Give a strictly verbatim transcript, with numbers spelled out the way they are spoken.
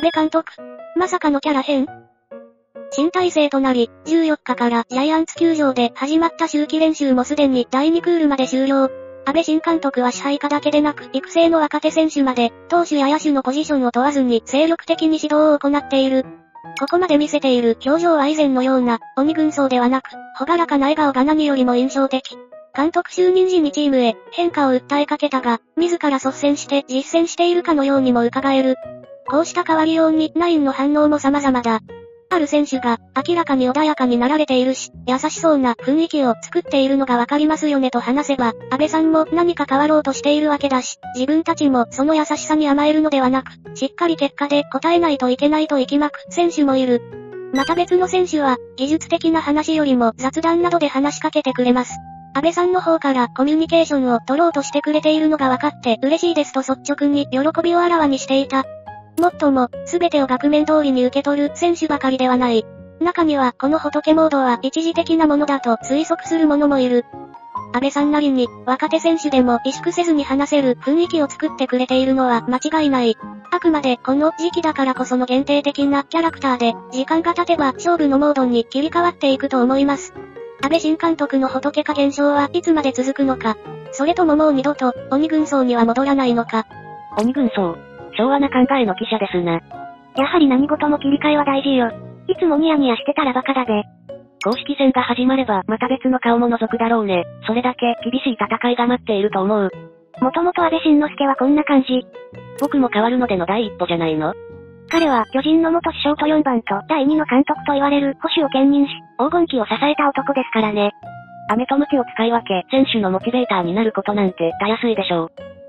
阿部監督。まさかのキャラ変？新体制となり、じゅうよっかからジャイアンツ球場で始まった秋季練習もすでにだいにクールまで終了。阿部新監督は支配下だけでなく育成の若手選手まで、投手や野手のポジションを問わずに精力的に指導を行っている。ここまで見せている表情は以前のような、鬼軍曹ではなく、朗らかな笑顔が何よりも印象的。監督就任時にチームへ変化を訴えかけたが、自ら率先して実践しているかのようにも伺える。こうした変わりようにナインの反応も様々だ。ある選手が明らかに穏やかになられているし、優しそうな雰囲気を作っているのがわかりますよねと話せば、阿部さんも何か変わろうとしているわけだし、自分たちもその優しさに甘えるのではなく、しっかり結果で応えないといけないと息巻く選手もいる。また別の選手は、技術的な話よりも雑談などで話しかけてくれます。阿部さんの方からコミュニケーションを取ろうとしてくれているのが分かって嬉しいですと率直に喜びをあらわにしていた。もっとも、すべてを額面通りに受け取る選手ばかりではない。中にはこの仏モードは一時的なものだと推測する者もいる。阿部さんなりに、若手選手でも萎縮せずに話せる雰囲気を作ってくれているのは間違いない。あくまでこの時期だからこその限定的なキャラクターで、時間が経てば勝負のモードに切り替わっていくと思います。阿部新監督の仏化現象はいつまで続くのか。それとももう二度と鬼軍曹には戻らないのか。鬼軍曹。昭和な考えの記者ですな。やはり何事も切り替えは大事よ。いつもニヤニヤしてたらバカだべ。公式戦が始まればまた別の顔も覗くだろうね。それだけ厳しい戦いが待っていると思う。もともと阿部慎之助はこんな感じ。僕も変わるのでの第一歩じゃないの。彼は巨人の元首相とよんばんとだいにの監督と言われる保守を兼任し、黄金期を支えた男ですからね。飴と鞭を使い分け選手のモチベーターになることなんてたやすいでしょう。